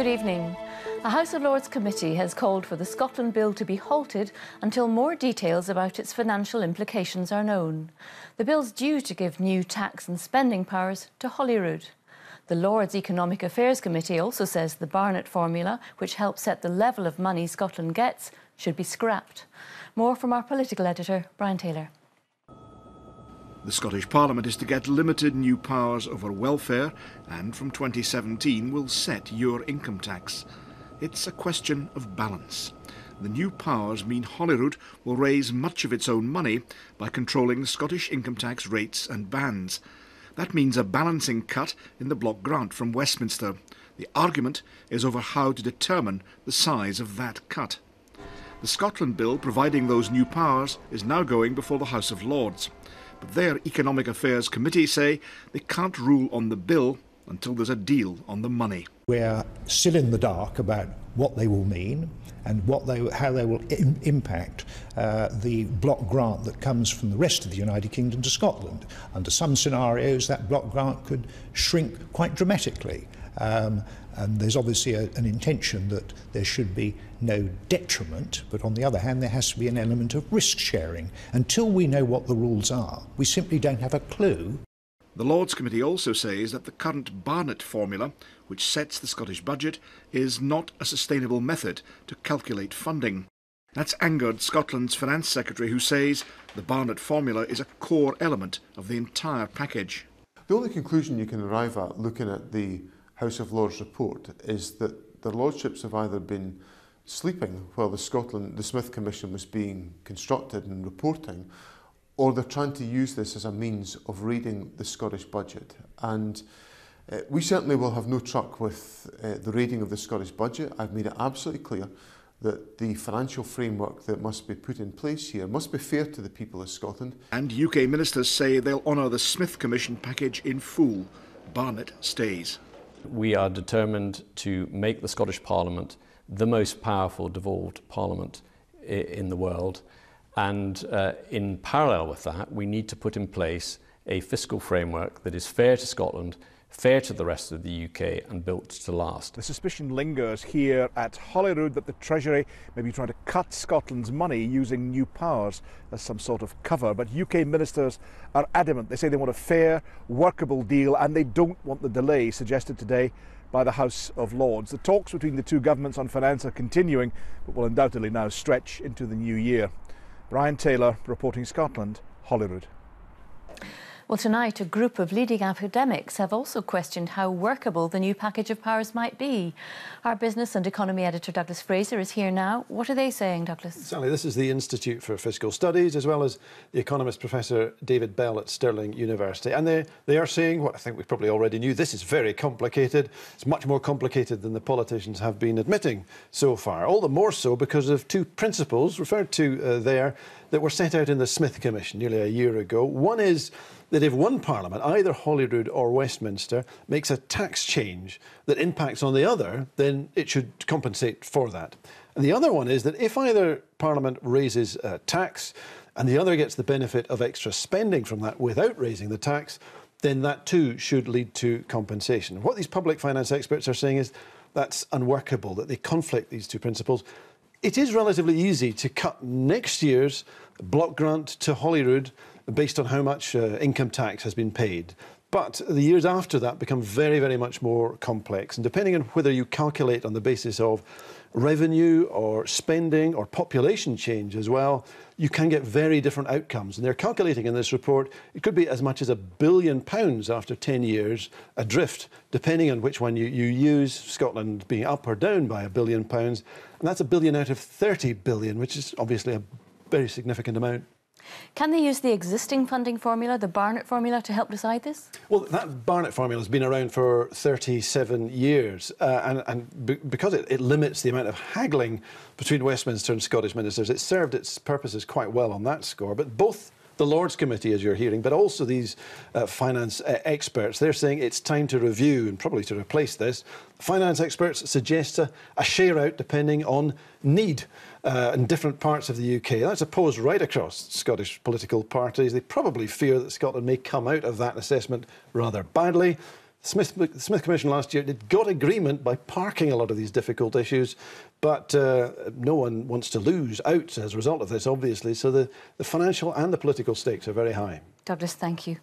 Good evening. The House of Lords Committee has called for the Scotland Bill to be halted until more details about its financial implications are known. The bill's due to give new tax and spending powers to Holyrood. The Lords Economic Affairs Committee also says the Barnett Formula, which helps set the level of money Scotland gets, should be scrapped. More from our political editor, Brian Taylor. The Scottish Parliament is to get limited new powers over welfare and from 2017 will set your income tax. It's a question of balance. The new powers mean Holyrood will raise much of its own money by controlling Scottish income tax rates and bands. That means a balancing cut in the block grant from Westminster. The argument is over how to determine the size of that cut. The Scotland Bill providing those new powers is now going before the House of Lords. But their Economic Affairs Committee say they can't rule on the bill until there's a deal on the money. We're still in the dark about what they will mean and how they will impact the block grant that comes from the rest of the United Kingdom to Scotland. Under some scenarios, that block grant could shrink quite dramatically. And there's obviously an intention that there should be no detriment, but on the other hand there has to be an element of risk sharing. Until we know what the rules are, we simply don't have a clue. The Lords Committee also says that the current Barnett Formula, which sets the Scottish budget, is not a sustainable method to calculate funding. That's angered Scotland's Finance Secretary, who says the Barnett Formula is a core element of the entire package. The only conclusion you can arrive at looking at the House of Lords report is that their lordships have either been sleeping while the Smith Commission was being constructed and reporting, or they're trying to use this as a means of raiding the Scottish budget. And we certainly will have no truck with the raiding of the Scottish budget. I've made it absolutely clear that the financial framework that must be put in place here must be fair to the people of Scotland. And UK ministers say they'll honour the Smith Commission package in full. Barnett stays. We are determined to make the Scottish Parliament the most powerful devolved parliament in the world, and in parallel with that we need to put in place a fiscal framework that is fair to Scotland, fair to the rest of the UK, and built to last. The suspicion lingers here at Holyrood that the Treasury may be trying to cut Scotland's money using new powers as some sort of cover, but UK ministers are adamant. They say they want a fair, workable deal and they don't want the delay suggested today by the House of Lords. The talks between the two governments on finance are continuing, but will undoubtedly now stretch into the new year. Brian Taylor, reporting Scotland, Holyrood. Well, tonight a group of leading academics have also questioned how workable the new package of powers might be. Our business and economy editor Douglas Fraser is here now. What are they saying, Douglas? Sally, this is the Institute for Fiscal Studies, as well as the economist Professor David Bell at Stirling University. And they are saying what I think we probably already knew: this is very complicated. It's much more complicated than the politicians have been admitting so far. All the more so because of two principles referred to there that were set out in the Smith Commission nearly a year ago. One is that if one parliament, either Holyrood or Westminster, makes a tax change that impacts on the other, then it should compensate for that. And the other one is that if either parliament raises a tax and the other gets the benefit of extra spending from that without raising the tax, then that too should lead to compensation. What these public finance experts are saying is that's unworkable, that they conflict these two principles. It is relatively easy to cut next year's block grant to Holyrood based on how much income tax has been paid. But the years after that become very, very much more complex. And depending on whether you calculate on the basis of revenue or spending or population change as well, you can get very different outcomes. And they're calculating in this report, it could be as much as £1 billion after 10 years adrift, depending on which one you use, Scotland being up or down by £1 billion. And that's £1 billion out of 30 billion, which is obviously a very significant amount. Can they use the existing funding formula, the Barnett Formula, to help decide this? Well, that Barnett Formula has been around for 37 years, because it limits the amount of haggling between Westminster and Scottish ministers, it served its purposes quite well on that score. But both the Lords Committee, as you're hearing, but also these finance experts, they're saying it's time to review and probably to replace this. Finance experts suggest a share out depending on need in different parts of the UK. That's opposed right across Scottish political parties. They probably fear that Scotland may come out of that assessment rather badly. The Smith Commission last year got agreement by parking a lot of these difficult issues, but no one wants to lose out as a result of this, obviously, so the financial and the political stakes are very high. Douglas, thank you.